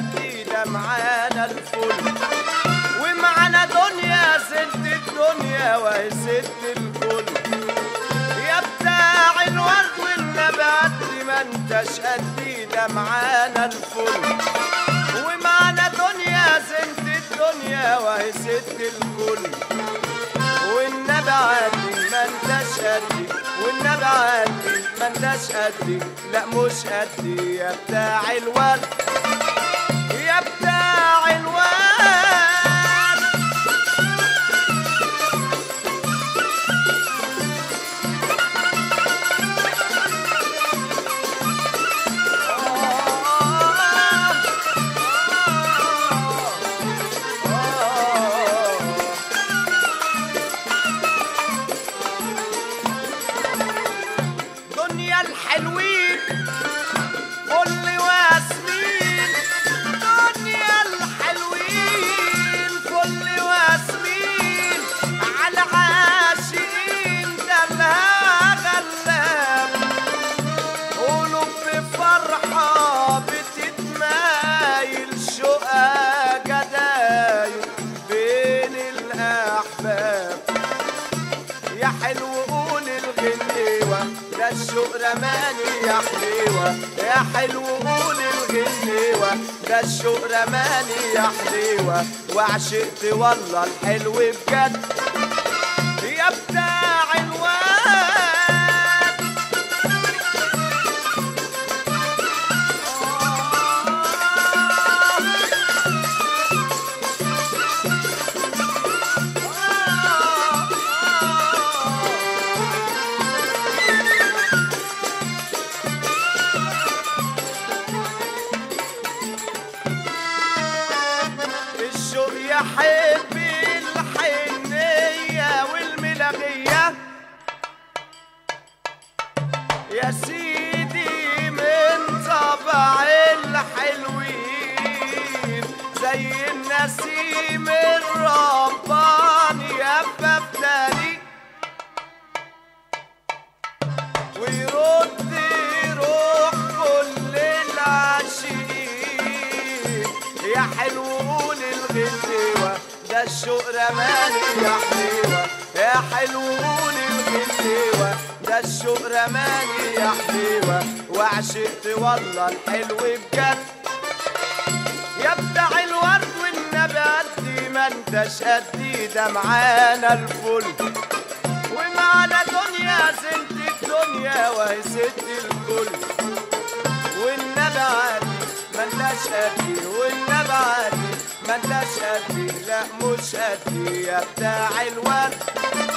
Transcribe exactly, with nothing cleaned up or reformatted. اكيد معانا الفل، ومعانا دنيا ست الدنيا وهي ست الكل. يا بتاع الورد والنبات دي ما انتش قدي، ده معانا الفل ومعانا دنيا ست الدنيا وهي ست الكل. والنبعات دي ما انتش قدي، والنبعات دي ما انتش قدي، لا مش قدي. يا بتاع الورد، يا بتاع الورد، آه آه آه. دنيا الحلوين قولي واسمين، دنيا الحلوين كل واسمين، على عاشقين دلها غلاب، قلوب بفرحة بتتمايل، شقا جدايل بين الأحباب. يا حلو قول الغنوة ده الشوق رماني يا حلوة، يا حلو قول الغنوة ده الشوق رماني يا حلوة، وعشقت والله الحلو بجد. يا بتاع الواد، الشوق يحب الحنية والملاغية يا سيدي، من طبع الحلوين زي النسيم الرباني يبقى في داني، ويرد روح كل العاشقين. يا حلو قول الغنوة ده الشوق رماني يا حلوة، يا حلو قول الغنوة ده الشوق رماني يا حلوة، وعشقت والله الحلو بجد. يا بتاع الورد والنبات دي ما انتش قدي، ده معانا الفل ومعانا دنيا ست الدنيا وهي ست الكل. والنبعات دي ما انتش قدي، والنبعات دي ما انتش قدي، لا مش قدي. يا بتاع الورد،